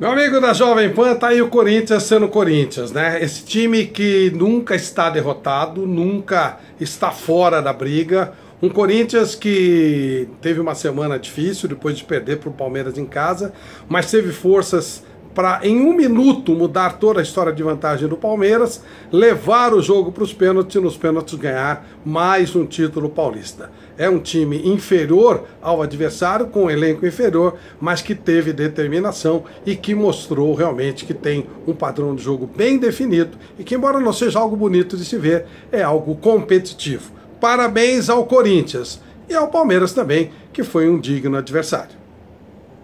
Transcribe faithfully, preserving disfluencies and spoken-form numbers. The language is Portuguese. Meu amigo da Jovem Pan, tá aí o Corinthians sendo Corinthians, né? Esse time que nunca está derrotado, nunca está fora da briga. Um Corinthians que teve uma semana difícil depois de perder para o Palmeiras em casa, mas teve forças para, em um minuto, mudar toda a história de vantagem do Palmeiras, levar o jogo para os pênaltis e nos pênaltis ganhar mais um título paulista. É um time inferior ao adversário, com um elenco inferior, mas que teve determinação e que mostrou realmente que tem um padrão de jogo bem definido e que, embora não seja algo bonito de se ver, é algo competitivo. Parabéns ao Corinthians e ao Palmeiras também, que foi um digno adversário.